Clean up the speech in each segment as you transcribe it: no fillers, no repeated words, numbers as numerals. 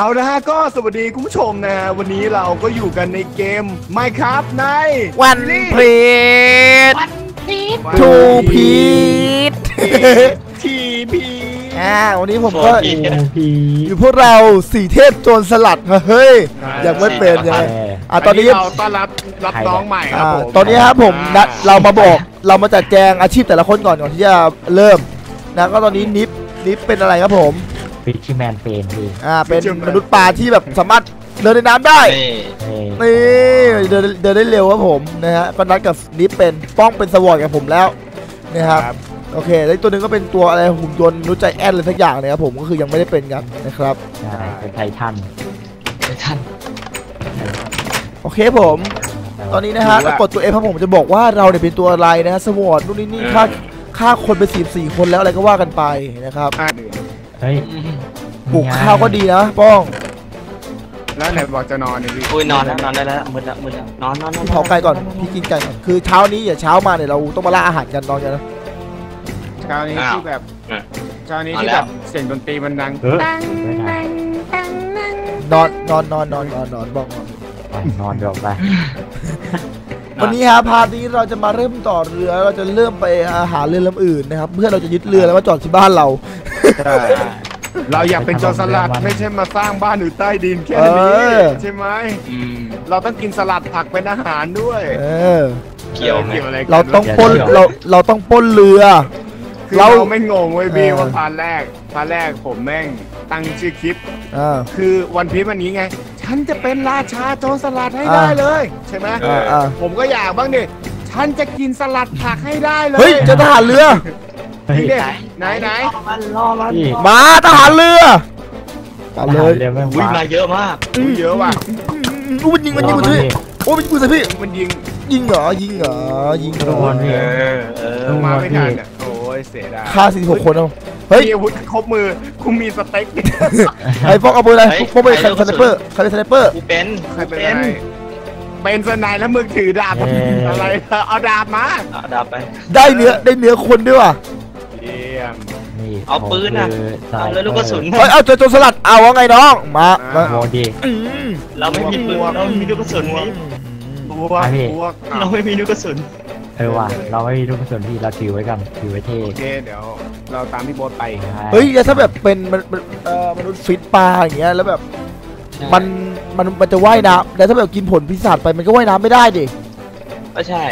เอานะฮะก็สวัสดีคุณผู้ชมนะฮะวันนี้เราก็อยู่กันในเกม Minecraft ในวันพีททูพีททีพีวันนี้ผมก็อยู่พวกเราสี่เทพโจรสลัดเฮ้ยยังไม่เป็นยังไงตอนนี้เราต้อนรับน้องใหม่ครับผมตอนนี้ครับผมเรามาบอกเรามาจัดแจงอาชีพแต่ละคนก่อนที่จะเริ่มนะก็ตอนนี้นิฟเป็นอะไรครับผมฟิชแมนเป็นพี่เป็นมนุษย์ปลาที่แบบสามารถเดินในน้ำได้นี่เดินได้เร็วครับผมนะฮะก็นัดกับนิฟเป็นป้องเป็นสวอตกับผมแล้วนะครับโอเคแล้วตัวหนึ่งก็เป็นตัวอะไรหุ่นยนต์รู้ใจแอนเลยสักอย่างเลยครับผมก็คือยังไม่ได้เป็นกันนะครับเป็นไททันโอเคผมตอนนี้นะฮะกดตัวเอครับผมจะบอกว่าเราเนี่ยเป็นตัวอะไรนะฮะสวอตนู่นนี่ฆ่าคนไป44คนแล้วอะไรก็ว่ากันไปนะครับเฮ้ยบุกข้าวก็ดีนะป้องแล้วไหนบอกจะนอนเนี่ยพี่อุ้ยนอนได้แล้วมืดแล้วนอนเผาไก่ก่อนพี่กินไก่ก่อนคือเช้านี้อย่าเช้ามาเนี่ยเราต้องมาล่าอาหารกันนอนกันนะเช้านี้ที่แบบเสียงดนตรีมันดังนอนบ้องนอนเดี๋ยวไปวันนี้ครับพาร์ทนี้เราจะมาเริ่มต่อเรือเราจะเริ่มไปหาเรือลำอื่นนะครับเพื่อเราจะยึดเรือแล้วมาจอดที่บ้านเราเราอยากเป็นโจรสลัดไม่ใช่มาสร้างบ้านอยู่ใต้ดินแค่นี้ใช่ไหมเราต้องกินสลัดผักเป็นอาหารด้วยเกี่ยวอะไรเราต้องป้นเราต้องป้นเรือเราไม่งงเว้ยบีว่าพาร์ทแรกผมแม่งตั้งชื่อคลิปคือวันพีชวันนี้ไงฉันจะเป็นราชาโจรสลัดให้ได้เลยใช่ไหมผมก็อยากบ้างดิฉันจะกินสลัดผักให้ได้เลยเฮ้ยจะทหารเรือไหนมาทหารเรือมาเลยวิ่งมาเยอะมากเยอะว่ะอู้มันยิงสิโอ้มันยิงสิพี่มันยิงเหรอมาไม่ทันอ่ะโอ้ยเสียดายฆ่า46คนเอาเฮ้ยอาวุธครบมือคุณมีสเต็กไอ้พวกเอาไปเลยพวกไปใครเป็นสไนเปอร์เป็นสไนแล้วมึงถือดาบอะไรเอาดาบมาเอาดาบไปได้เนื้อคนด้วยว่ะเอาปืนนะเอาเลยลูกกระสุนเอาเจอโจรสลัดเอาว่าไงน้องมาดีเราไม่มีปืนเราไม่มีลูกกระสุนนี้เราไม่มีลูกกระสุนว่ะเราไม่มีลูกกระสุนที่เราถือไว้กันถือไว้เท่โอเคเดี๋ยวเราตามพี่โบ๊ทไปเฮ้ยถ้าแบบเป็นมนุษย์ฟิตปลาอย่างเงี้ยแล้วแบบมันจะว่ายน้ำแต่ถ้าแบบกินผลพิศดารไปมันก็ว่ายน้ำไม่ได้ดิก็ใช่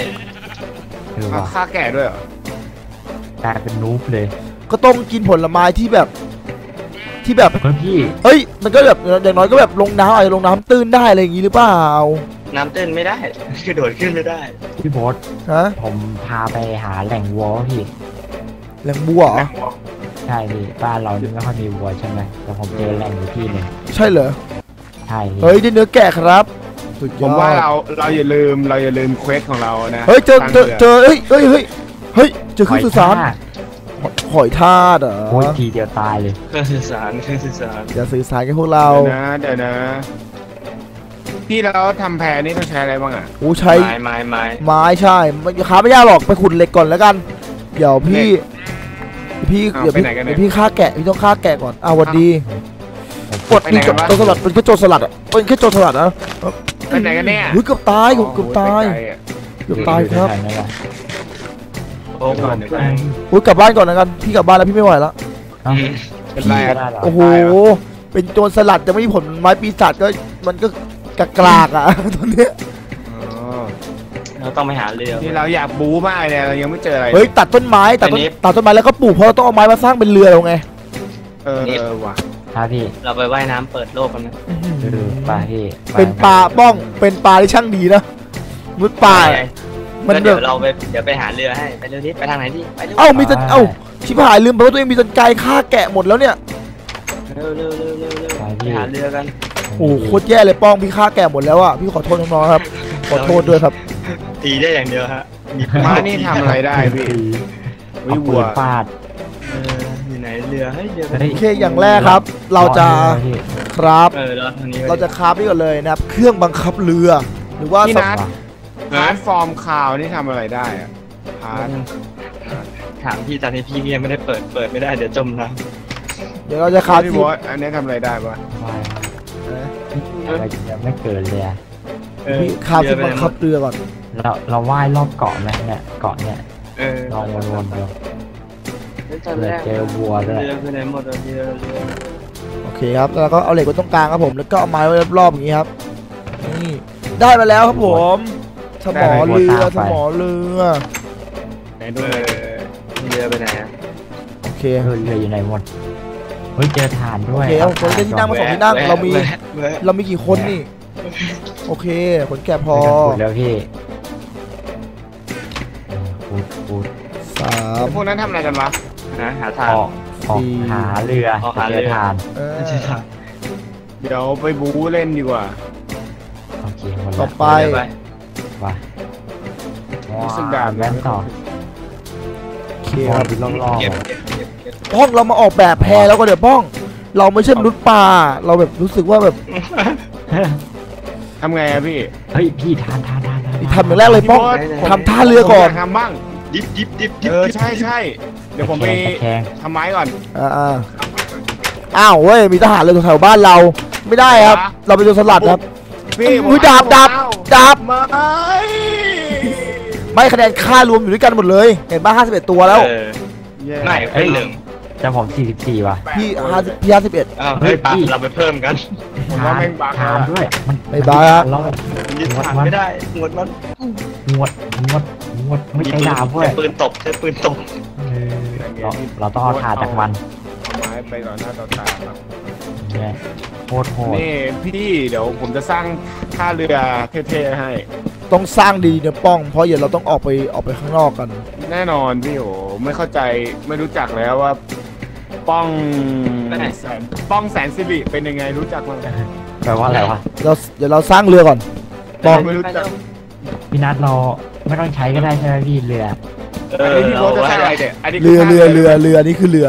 ฆ่าแก่ด้วยกลายเป็นนูบเลยก็ต้องกินผลไม้ที่แบบพี่เฮ้ยมันก็แบบอย่างน้อยก็แบบลงน้ำอาจจะลงน้ำตื้นได้อะไรอย่างนี้หรือเปล่าน้ำตื้นไม่ได้กระโดดขึ้นไม่ได้พี่บอสฮะผมพาไปหาแหล่งวัวพี่แหล่งวัวใช่พี่บ้านเรานี่ไม่ค่อยมีวัวใช่ไหมแต่ผมเจอแหล่งอยู่ที่นึงใช่เหรอใช่เฮ้ยได้เนื้อแกะครับผมว่าเราอย่าลืมเควสของเรานะเฮ้ยเจอเฮ้ยเจอเครื่องสื่อสารหอยทาดเหรอโอ้ยทีเดียวตายเลยเครื่องสื่อสารอย่าสื่อสารกับพวกเราเดี๋ยวนะพี่เราทำแพรนี่ต้องใช้อะไรบ้างอ่ะอู้ใช้ไม้ใช่ขาไม่ยากหรอกไปขุดเหล็กก่อนแล้วกันเดี๋ยวพี่ฆ่าแกะพี่ต้องฆ่าแกะก่อนเอาวันดีกดนี่กับโจรสลัดเป็นแค่โจรสลัดอ่ะเป็นแค่โจรสลัดนะไปไหนกันเนี่ยเกือบตายเกือบตายครับอุ้ยกลับบ้านก่อนนะกันพี่กลับบ้านแล้วพี่ไม่ไหวแล้วโอ้โหเป็นโจรสลัดจะไม่มีผลไม้ปีศาจก็มันก็กลากอ่ะตอนนี้เราต้องไปหาเรือนี่เราอยากบู๊มากเลยเรายังไม่เจออะไรเฮ้ยตัดต้นไม้แล้วก็ปลูกเพราะเราต้องเอาไม้มาสร้างเป็นเรือเราไงว่ะครับพี่เราไปว่ายน้ำเปิดโลกกันนะปลาพี่เป็นปลาบ้องเป็นปลาที่ช่างดีนะมุดปลาเดี๋ยวไปหาเรือให้ไปเรือนี้ไปทางไหนดิไปเรือเอ้าชิบหายลืมเพราะตัวเองมีตนไกฆ่าแกะหมดแล้วเนี่ยเร็วไปหาเรือกันโอ้โคตรแย่เลยป้องพี่ฆ่าแกะหมดแล้วอ่ะพี่ขอโทษน้องๆครับขอโทษด้วยครับตีได้อย่างเดียวฮะม้านี่ทำอะไรได้พี่เอาปืนฟาดอยู่ไหนเรือให้เรือโอเคอย่างแรกครับเราจะคราฟนี่ก่อนเลยนะครับเครื่องบังคับเรือหรือว่าฮาร์ดฟอร์มข่าวนี่ทำอะไรได้อะถามพี่ตอนนี้พี่เนี่ยไม่ได้เปิดไม่ได้เดี๋ยวจมนะเดี๋ยวเราจะข่าวที่อันนี้ทำอะไรได้ปะ อะไรยังไม่เกิดเลยอะข้าวที่บังคับเรือก่อนเราว่ายรอบเกาะไหมเนี่ยเกาะเนี่ยลองวนๆดูเจอวัวเลยโอเคครับแล้วก็เอาเหล็กไว้ตรงกลางครับผมแล้วก็เอาไม้ไว้รอบๆอย่างนี้ครับนี่ได้มาแล้วครับผมสมอเรือสมอเรือไหนดูเรือไปไหนอะโอเคเรืออยู่ไหนหมดเฮ้ยเจอฐานด้วยโอเคเอาคนที่นั่งมาสองที่นั่งเรามีกี่คนนี่โอเคคนแก่พอแล้วพี่สามพวกนั้นทำอะไรกันวะหาทางหาเรือหาเรือทานเดี๋ยวไปบู๊เล่นดีกว่าโอเคต่อไปว่ะรู้สึกด่านแว่นต่อเคลียร์ลองๆป้องเรามาออกแบบแพแล้วก็เดี๋ยวป้องเราไม่ใช่มนุษย์ป่าเราแบบรู้สึกว่าแบบทำไงอะพี่เฮ้ยพี่ทำอย่างแรกเลยป้องทำท่าเรือก่อนทำบ้างดิบใช่เดี๋ยวผมไปทำไม้ก่อนอ้าวเว้ยมีทหารเรือแถวบ้านเราไม่ได้ครับเราไปโดนสลัดครับอุ้ยดาบไม่คะแนนค่ารวมอยู่ด้วยกันหมดเลยเห็นบ้า51ตัวแล้วไม่ไอ้หนึ่งแต่ผม44ว่ะพี่51เฮ้ยพี่เราไปเพิ่มกันผมว่าแม่งบ้าด้วยไม่บ้าแล้วยึดฐานไม่ได้งวดไม่ใช่ดาบเว้ยใช้ปืนตบเราต้องเอาฐานจากมันไม้ไปต่อหน้าต่อตาโคตรโหดนี่พี่เดี๋ยวผมจะสร้างท่าเรือเท่ๆให้ต้องสร้างดีเนี่ยป้องเพราะเดี๋ยวเราต้องออกไปข้างนอกกันแน่นอนพี่โอ้ไม่เข้าใจไม่รู้จักแล้วว่าป้องแสนสิริเป็นยังไงรู้จักมั้งแปลว่าอะไรวะเดี๋ยวเราสร้างเรือก่อนป้องไม่รู้จักพี่นัทเราไม่ต้องใช้ก็ได้ใช่ไหมพี่เรือพี่โบ๊ทจะใช้อะไรเนี่ยเรือนี่คือเรือ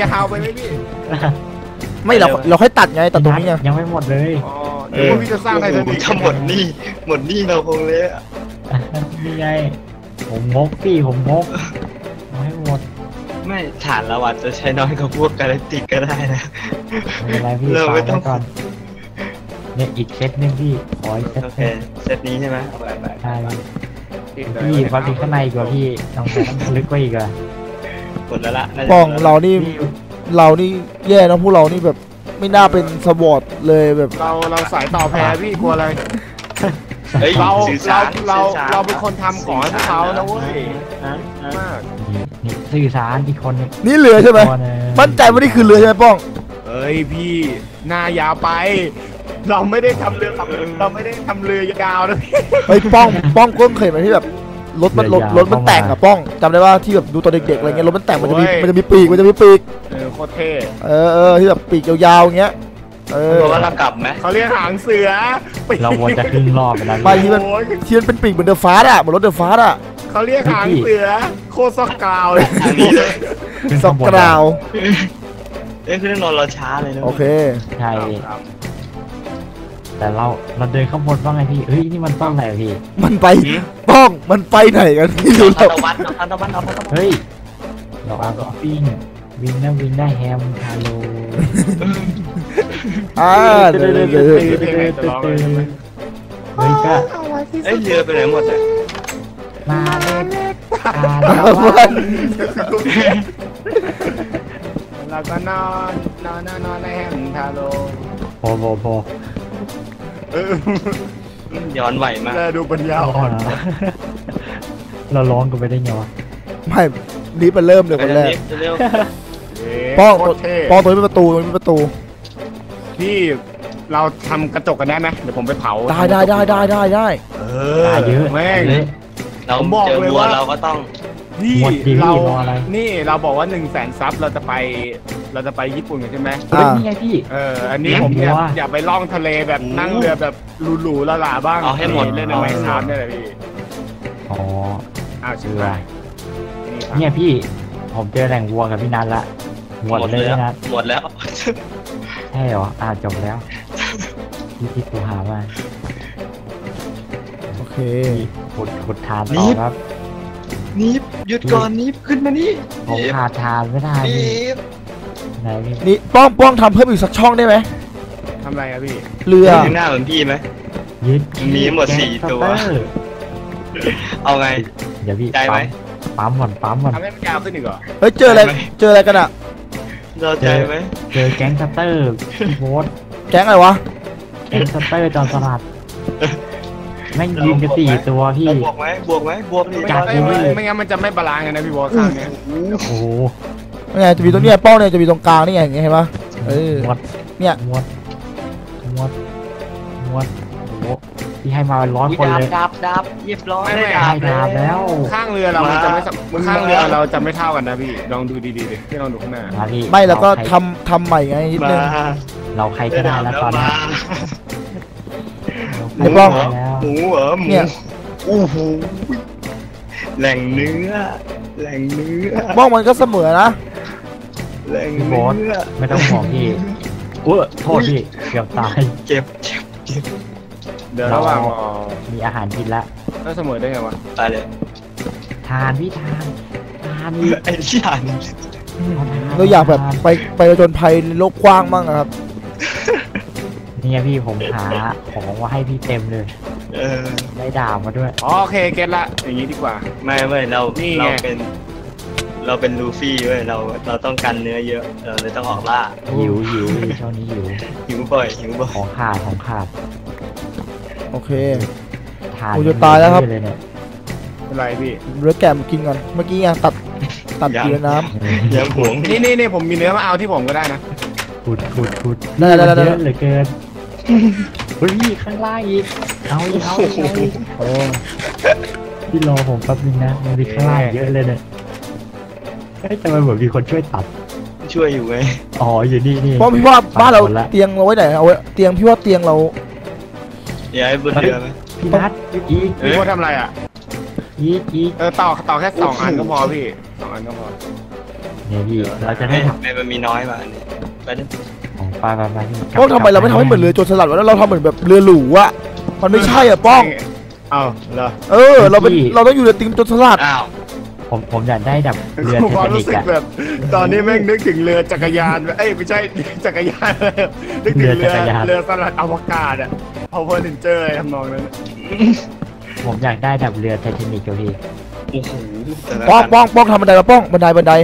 ยาวไปไหมพี่ไม่เราค่อยตัดไงตัดตรงนี้ยังไม่หมดเลยพี่จะสร้างอะไรจะมีหมดนี่เราคงเละนี่ไงผมงกไม่หมดไม่ฐานเราอาจจะใช้น้อยกว่าพวกกาแล็กติกก็ได้นะเราไม่ต้องก่อนเนี่ยอีกเซตนึงพี่ขออีกเซตนี้ใช่ไหมได้พี่ความดีข้างในกว่าพี่ต้องลึกกว่าอีกอะหมดแล้วละป้องเรานี่แย่นะพวกเรานี่แบบไม่น่าเป็นสวอตเลยแบบเราสายต่อแพรพี่กลัวอะไรเราเป็นคนทำของให้เขาแล้วเว้ยมากสื่อสารอีกคนนี่เรือใช่ไหมมั่นใจว่านี่คือเรือใช่ไหมป้องเอ้ยพี่หน้ายาวไปเราไม่ได้ทำเรือเราไม่ได้ทำเรือยาวนะพี่ไอ้ป้องก้นเคยมาที่แบบรถมันแต่งอะป้องจำได้ว่าที่แบบดูตอนเด็กๆอะไรเงี้ยรถมันแต่งมันจะมีปีกโคตรเท่ที่แบบปีกยาวๆอย่างเงี้ยเราว่าเรากลับไหมเขาเรียกหางเสือเราวนจะขึ้นรอบไปแล้วไปที่มันเป็นปีกเหมือนเดอะฟาสต์อะเหมือนรถเดอะฟาสต์อะเขาเรียกหางเสือโคตรซอกกราวเลยซอกกราวขึ้นนอนเราช้าเลยนะโอเคใช่แต่เราเดินข้างบนบ้างไงพี่เฮ้ยนี่มันป้องไหนพี่มันไปป้องมันไปไหนกันพี่ดูแล้วเอาตะวันเฮ้ยเราเอากอล์ฟวินได้แฮมคาร์โลเฮ้ยก็ไอเรือไปไหนหมดเลยมาเลยแล้วก็นอนในแฮมคาร์โลพอย้อนไหวมากดูปัญญาอ่อนเราร้องกันไปได้ไงวะไม่รีบไปเริ่มเลยคนแรกป้องตัวนี้เป็นประตูพี่เราทำกระจกกันได้ไหมเดี๋ยวผมไปเผาได้เยอะแม่งเราบอกเลยว่าเราก็ต้องนี่เราบอกว่า 100,000 ซับเราจะไปญี่ปุ่นกันใช่ไหมนี่ไงพี่อันนี้ผมอยากไปล่องทะเลแบบนั่งเรือแบบหรูๆละๆบ้างเอาให้หมดเลยในMinecraftเนี่ยแหละพี่อ๋อชื่ออะไรเนี่ยพี่ผมเจอแหล่งวัวกับพี่นัทละหมดแล้วใช่เหรอจบแล้วที่กูหามาโอเคขุดฐานต่อครับนิฟหยุดก่อนนิฟขึ้นมานี่ผมหาทานไม่ได้นิฟไหนนี่ป้องทำเพิ่มอีกสักช่องได้ไหม ทำอะไรครับพี่เรือข้างหน้าเหมือนพี่ไหมมีหมดสี่ตัวเอาไงเดี๋ยวพี่ใจไหมปั๊มก่อนปั๊มก่อนทำให้มันยาวขึ้นอีกเหรอเฮ้ยเจออะไรเจออะไรกันอะเราใจไหมเจอแก๊งคัตเตอร์โบสแก๊งอะไรวะแก๊งคัตเตอร์จอมสลัดแม่งยิงกันสี่ตัวพี่บวกไหมบวกไหมบวกนี่ไม่งั้นมันจะไม่บาลานซ์กันนะพี่บอสข้างนี้โอ้โหไม่ไงจะมีตรงนี้เป้าเนี่ยจะมีตรงกลางนี่ไงอย่างเงี้ยเห็นปะเออเนี่ยมวดโอ้ที่ให้มาร้อยคนเลยดับเรียบร้อยได้ดับแล้วข้างเรือเราจะไม่ข้างเรือเราจะไม่เท่ากันนะพี่ลองดูดีๆเลยที่เราดูข้างหน้าไม่แล้วก็ทำใหม่ไงนิดนึงเราใครก็ได้แล้วตอนนี้หมูเหรอหมูโอ้โหแหล่งเนื้อบ้องมันก็เสมอนะแหล่งเนื้อไม่ต้องห่วงพี่โทษพี่เกือบตายเจ็บเดี๋ยวระหว่างมีอาหารกินละแล้วเสมอได้ไงวะตายเลยทานมีไอ้ที่ทานเราอยากแบบไปจนภัยโลกกว้างบ้างครับนี่ไงพี่ผมหาของว่าให้พี่เต็มเลยได้ด่ามาด้วยโอเคเก็ตละอย่างนี้ดีกว่าไม่เราเป็นลูฟี่เว้ยเราต้องการเนื้อเยอะเราเลยต้องออกล่าหิวเช้านี้หิวบ่อยของขาดโอเคกูจะตายแล้วครับอะไรพี่เนื้อแกะกินก่อนเมื่อกี้ไงตัดเกลือน้ำยำหวงนี่ผมมีเนื้อมาเอาที่ผมก็ได้นะขุดได้เหลือเกินเฮ้ยข้างล่างอีกเอาโอ้พี่รอผมแป๊บนึงนะมันมีข้างล่างเยอะเลยเนี่ยทำไมเหมือนมีคนช่วยตัดช่วยอยู่ไงอ๋ออยู่นี่เพราะพี่ว่าบ้านเราเตียงเราไว้ไหนเอาเตียงพี่ว่าเตียงเราย้ายบนเรือไหมพี่นัทพี่ว่าทำอะไรอ่ะอีกต่อแค่2อันก็พอพี่2อันก็พอเนี่ยพี่เราจะให้มันมีน้อยมาเนี่ยป้องทำไมเราไม่ทำให้เหมือนเรือโจรสลัดวะแล้วเราทำเหมือนแบบเรือหรูอะมันไม่ใช่อะป้องเอาเหรอเราต้องอยู่ในทีมโจรสลัดผมอยากได้แบบเรือเทคนิคแบบตอนนี้แม่งนึกถึงเรือจักรยานเอ้ยไม่ใช่จักรยานนึกถึงเรือสลัดอวกาศอะพาวเวอร์เรนเจอร์ทำนองนั้นผมอยากได้แบบเรือไททานิคเจ้าพี่ป้องทำบันไดมาป้องบันได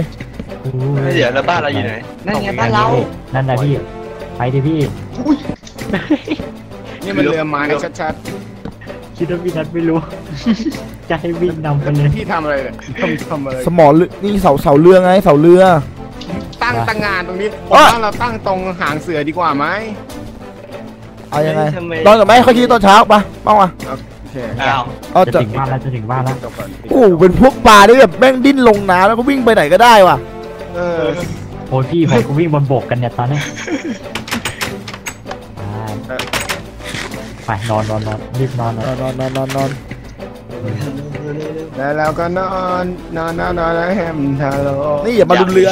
เดี๋ยวแล้วบ้านเราอยู่ไหนนั่นไงบ้านเรานั่นนะพี่ไปดิพี่นี่มันเรือไม้ชัดๆคิดว่าพี่นัทไม่รู้จะให้วิ่งนำไปเลยพี่ทำอะไรเนี่ยทำอะไรสมอนี่เสาเรือไงเสาเรือตั้งต่างงานตรงนี้ผมว่าเราตั้งตรงหางเสือดีกว่าไหมเอายังไงตอนกับแม่ค่อยคิดตอนเช้าปะป้องมาจะถึงบ้านแล้วโอ้เป็นพวกปลาที่แบบแม่งดิ้นลงน้ำแล้วก็วิ่งไปไหนก็ได้ว่ะโอ้พี่ผมก็วิ่งบนบกกันเนี่ยตอนนี้ไปนอนรีบนอนแล้วเราก็นอนแล้วแฮมทาโร่นี่อย่ามาดูเรือ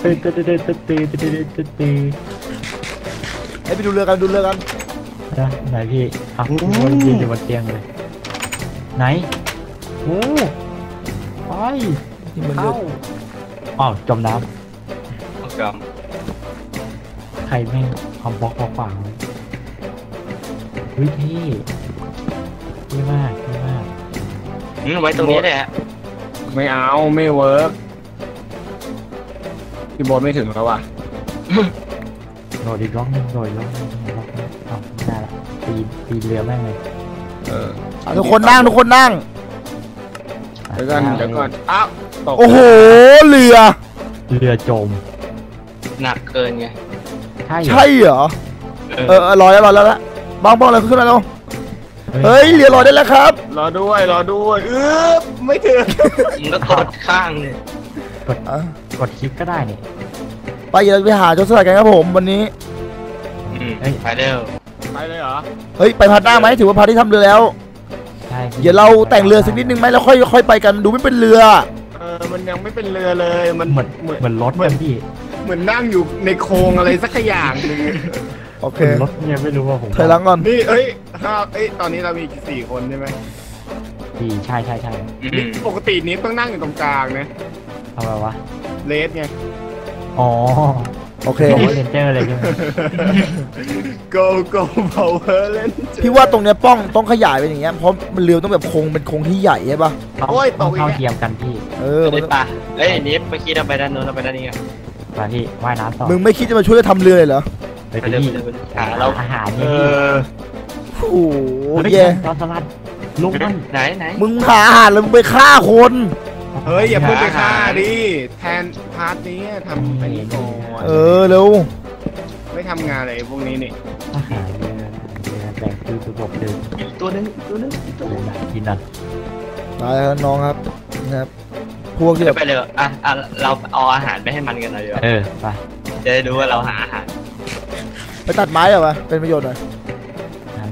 เตะให้ไปดูเรือกันไหนพี่อ่ะมันยืนอยู่บนเตียงเลยไหนโอ้ไปที่มันลึกอ้าวจมน้ำจมใครแม่งทำบล็อกขวางเลยวิธีไม่มากไว้ตรงนี้แหละไม่เอาไม่เวิร์กพี่บอลไม่ถึงแล้วว่ะโดดอีกร้องหนึ่งปีเรือแม่งเลยทุกคนนั่งเดี๋ยวก่อนอ้าวตกโอ้โหเรือจมหนักเกินไงใช่เหรอลอยแล้วบ้องอะไรขึ้นมาแล้วเฮ้ยเรือลอยได้แล้วครับรอด้วยไม่ถึงก็กดข้างเนี่ยกดคลิปก็ได้เนี่ยไปหาโจรสลัดกันครับผมวันนี้ไปเร็วไปเลยเหรอเฮ้ยไปพาร์ทหน้าไหมถือว่าพาร์ทที่ทำเรือแล้วใช่เดี๋ยวเราแต่งเรือสักนิดนึงไหมแล้วค่อยไปกันดูไม่เป็นเรือมันยังไม่เป็นเรือเลยมันเหมือนรถเหมือนพี่เหมือนนั่งอยู่ในโครงอะไรสักอย่างนึงโอเครถเนี่ยไม่รู้ว่าผมเธอล้างก่อนนี่เอ้ยตอนนี้เรามีกี่คนใช่ไหมใช่ปกตินี้ต้องนั่งอยู่ตรงกลางนะทำไมวะเลสไงอ๋อ โอเคGo power เล่นพี่ว่าตรงเนี้ยป้องต้องขยายไปอย่างเงี้ยเพราะมันเรือต้องแบบคงเป็นคงที่ใหญ่ใช่ปะโอ้ยต้องเข้าเทียมกันพี่ไปป่ะเฮ้ยนี้ไปคิดไปด้านโน้นเราไปด้านนี้กันไปที่ว่ายน้ำต่อมึงไม่คิดจะมาช่วยทำเรือเลยเหรอไปที่หาเราอาหารนี่โอ้โหเย่ตอนสลัดลุงมันไหนมึงหาอาหารแล้วมึงไปฆ่าคนเฮ้ยอย่าเพิ่งไปฆ่าดิแทนพาร์ทนี้ทำอันนี้ก่อนเร็วไม่ทำงานอะไรพวกนี้นี่อาหารแต่งคือสุดบอกเดิมตัวนึงกินอ่ะตายแล้วน้องครับนะครับพวกที่ไปเลยอ่ะเราเอาอาหารไปให้มันกันหน่อยเดี๋ยวไปจะได้ดูว่าเราหาอาหารไปตัดไม้เหรอวะเป็นประโยชน์หน่อย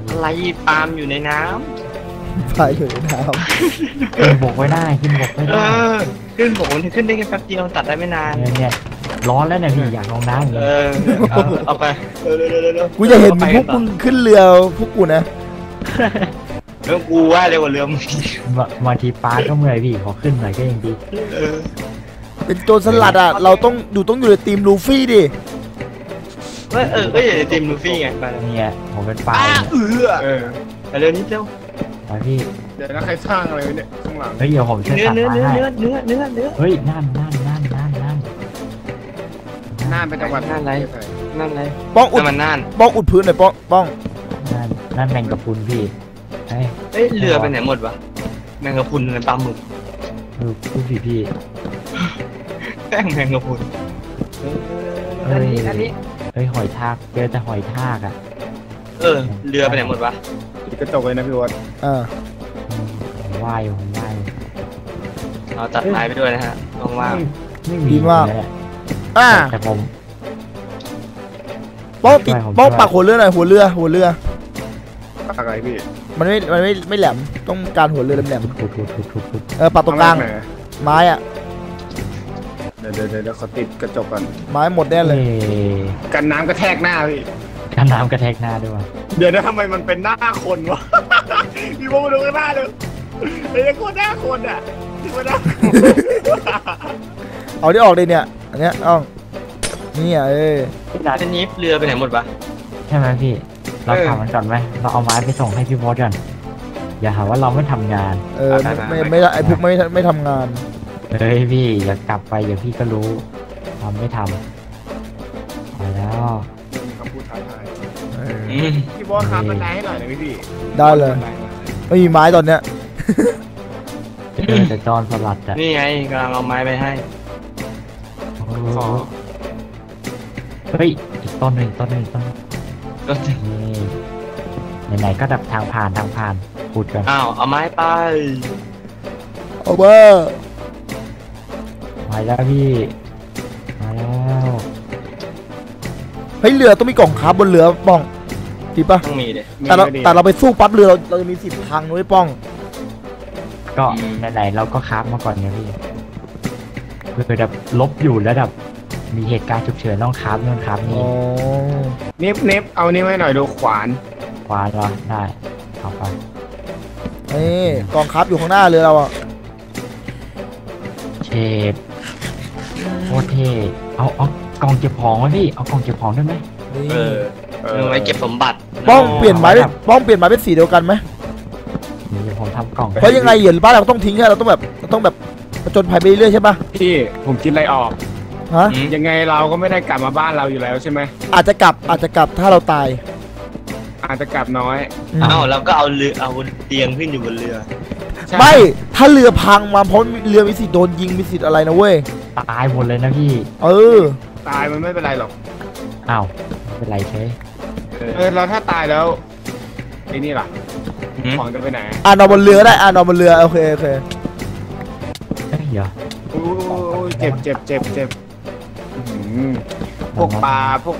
อะไรปาล์มอยู่ในน้ำไปอยู่ในน้ำขึ้นบกไม่ได้ขึ้นบกมันขึ้นได้แค่แป๊บเดียวตัดได้ไม่นานเนี่ยร้อนแล้วเนี่ยพี่อยากลองน้ำเอาไปกูจะเห็นพวกมึงขึ้นเรือพวกกูนะเรื่องกูว่าเร็วกว่าเรือมาทีปลาก็เมื่อยพี่ขอขึ้นหน่อยก็ยังดีเป็นโจรสลัดอ่ะเราต้องอยู่ในทีมลูฟี่ดิอยู่ในทีมลูฟี่ไงไปเนี่ยผมเป็นปลาไปเร็วนิดเดียวพี่เดี๋ยวนะใครสร้างอะไรเนี่ยข้างหลังเฮ้ยเดี๋ยวผมเนื้อเฮ้ยน่านเป็นจังหวัดน่านไรป้องอุดพื้นเลยป้องน่านแมงกะพรุนพี่เฮ้ยเรือไปไหนหมดวะแมงกะพรุนในปลาหมึกดูสิพี่แป้งแมงกะพรุนอันนี้เฮ้ยหอยทากเจอแต่หอยทากอ่ะเรือไปไหนหมดวะกระจกเลยนะพี่วัดว่ายเราตัดไม้ไปด้วยนะฮะว่างๆดีมากแต่ผมป้องปากหัวเรือหน่อยหัวเรือปากอะไรพี่มันไม่แหลมต้องการหัวเรือแหลมๆปากตรงกลางไม้อะเดี๋ยวเขาติดกระจกก่อนไม้หมดแน่เลยกันน้ำกระแทกหน้าพี่กันน้ำกระแทกหน้าด้วยเดี๋ยวนะทำไมมันเป็นหน้าคนวะพี่บอกมาดูกันหน้าเลยไอ้คนหน้าคนอ่ะเอาได้ออกเลยเนี่ยอันนี้อ้องนี่อ่ะหลังจากนี้เรือไปไหนหมดปะใช่ไหมพี่เราถามมันก่อนไหมเราเอาไม้ไปส่งให้พี่บอสก่อนอย่าหาว่าเราไม่ทำงานไม่ไอพวกไม่ทำงานเฮ้ยพี่อย่ากลับไปเดี๋ยวพี่ก็รู้ทำไม่ทำมาแล้วพี่บอสครับมันได้ให้หน่อยนะพี่ได้เลยไม่มีไม้ตอนเนี้ยแต่จอนสลัดอ่ะนี่ไงกำลังเอาไม้ไปให้เฮ้ยอีกต้นหนึ่งไหนๆก็ดับทางผ่านพูดกันอ้าวเอาไม้ไปเอาเบอร์มาแล้วพี่มาแล้วเฮ้ยเรือต้องมีกล่องครับบนเรือป้องดีป่ะต้องมีเลยแต่เราไปสู้ปั๊บเรือเราจะมีสิทธิ์พังนุ้ยป้องก็ไหนๆเราก็คราฟมาก่อนนะพี่คือแบบลบอยู่แล้วแบบมีเหตุการณ์ฉุกเฉินต้องคราฟนู่นคราฟนี่เน็บเอานี่ไว้หน่อยดูขวานเหรอได้เอาไปนี่กองคราฟอยู่ข้างหน้าเรือเราอ่ะเชฟโคตรเท่เอากองเก็บของไว้พี่เอากองเก็บของได้ไหมไว้เก็บสมบัติป้องเปลี่ยนไม้เป็นสีเดียวกันไหมผมทำกล่องเพราะยังไงเหยื่อป้าเราต้องทิ้งใช่เราต้องแบบประจนภัยไปเรื่อยใช่ปะพี่ผมคิดอะไรออกฮะยังไงเราก็ไม่ได้กลับมาบ้านเราอยู่แล้วใช่ไหมอาจจะกลับถ้าเราตายอาจจะกลับน้อยเอาเราก็เอาเตียงขึ้นอยู่บนเรือไม่ถ้าเรือพังมาเพราะเรือมีสิทธิ์โดนยิงมีสิทธิ์อะไรนะเว้ยตายหมดเลยนะพี่ตายมันไม่เป็นไรหรอกอ้าวไม่เป็นไรใช่เราถ้าตายแล้วไอ้นี่ล่ะของจะไปไหนนอนบนเรือได้นอนบนเรือโอเคเดี๋ยวเจ็บพวกป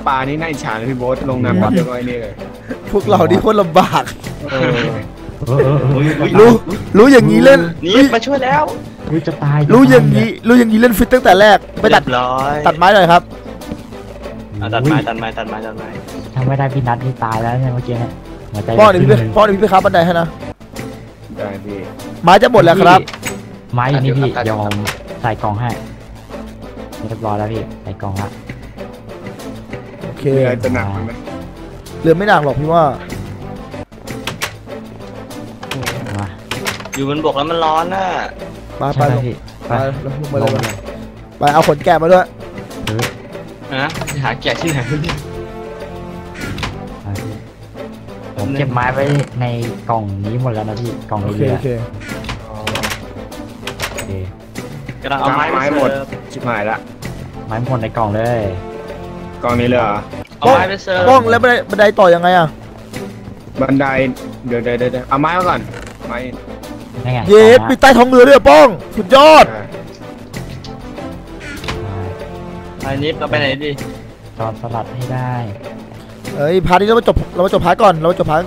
ลานี่น่าอิจฉาเลยพี่โบ๊ทลงน้ำแบบยังไงนี่เลยพวกเราที่โคตรลำบากรู้อย่างนี้เล่นนี่มาช่วยแล้วจะตายรู้อย่างนี้เล่นฟิตตั้งแต่แรกไปตัดไม้หน่อยครับตัดไม้ถ้าไม่ได้พี่นัดพี่ตายแล้วเนี่ยเมื่อกี้เนี่ยป้อนเดี๋ยวพี่ครับบันไดให้นะได้พี่ไม้จะหมดแล้วครับไม้อยู่นี่พี่เดี๋ยวผมใส่กล่องให้เรียบร้อยแล้วพี่ใส่กล่องละ มีอะไรจะหนักไหมเรือไม่หนักหรอกพี่ว่าอยู่บนบกแล้วมันร้อนน่ะไปลงมาเลยไปเอาขนแกะมาด้วยนะหาแกะที่ไหนผมเก็บไม้ไว้ในกล่องนี้หมดแล้วนะพี่กล่องนี้เลยกำลังเอาไม้หมดชิบหายละไม้หมดในกล่องเลยกล่องนี้เลยเหรอเอาไม้ไปเซิร์ฟกล่องแล้วบันไดต่อยังไงอะบันไดเดี๋ยวเอาไม้มาก่อนไม้เย็บปิดใต้ท้องเรือด้วยป้องสุดยอดอันนี้เราไปไหนดีจอดสลัดให้ได้เอ้ยพาร์ทนี้เรามาจบพาร์ทก่อนดีกว่าจบพาร์ท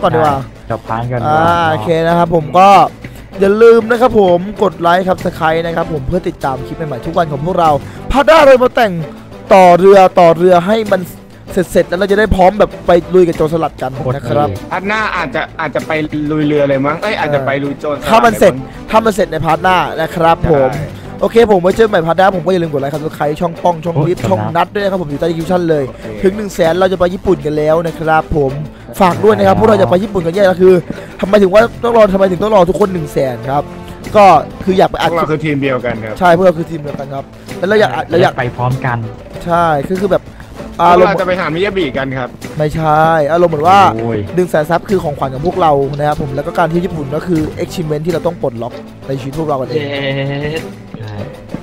กันโอเคนะครับผมก็อย่าลืมนะครับผมกดไลค์ครับSubscribeนะครับผมเพื่อติดตามคลิปใหม่ๆทุกวันของพวกเราพาร์ทหน้าเรามาแต่งต่อเรือให้มันเสร็จแล้วเราจะได้พร้อมแบบไปลุยกับโจรสลัดกันนะครับพาร์ทหน้าอาจจะไปลุยเรือเลยมั้งอาจจะไปลุยโจรสลัดถ้ามันเสร็จในพาร์ทหน้านะครับผมโอเคผมมาเจอใหม่พาร์ทหน้าผมก็อย่าลืมกดไลค์ครับSubscribeช่องป้องช่องลิฟช่องนัดด้วยนะครับผมอยู่ใต้คลิปชั่นเลยถึง 100,000 เราจะไปญี่ปุ่นกันแล้วนะครับผมฝากด้วยนะครับพวกเราจะไปญี่ปุ่นกันแย่แล้วคือทำไมถึงต้องรอทุกคน 100,000 ครับก็คืออยากไปอัดเราคือทีมเดียวกันครับใช่พวกเราคือทีมเดียวกันครับแล้วเราอยากไปพร้อมกันใช่คือแบบเราจะไปหามิยาบิกันครับไม่ใช่อารมณ์เหมือนว่า100,000 ซับคือของขวัญของพวกเรานะครับผมแล้วก็การที่ญี่ปุ่นก็คือachievementที่เราต้องปลดล็อกในชีวิตพวกเรากันเอง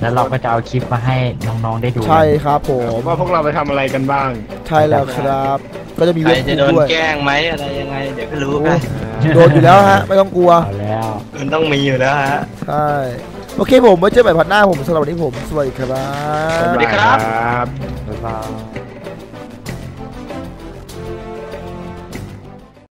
แล้วเราก็จะเอาคลิปมาให้น้องๆได้ดูใช่ครับผมว่าพวกเราไปทำอะไรกันบ้างใช่แล้วครับก็จะมีเว็บด้วยจะโดนแกล้งไหมอะไรยังไงเดี๋ยวก็รู้กันโดนอยู่แล้วฮะไม่ต้องกลัวแล้วมันต้องมีอยู่แล้วฮะใช่โอเคผมไว้เจอใหม่พาร์ทหน้าผมสำหรับวันนี้ผมสวัสดีครับบ๊ายบาย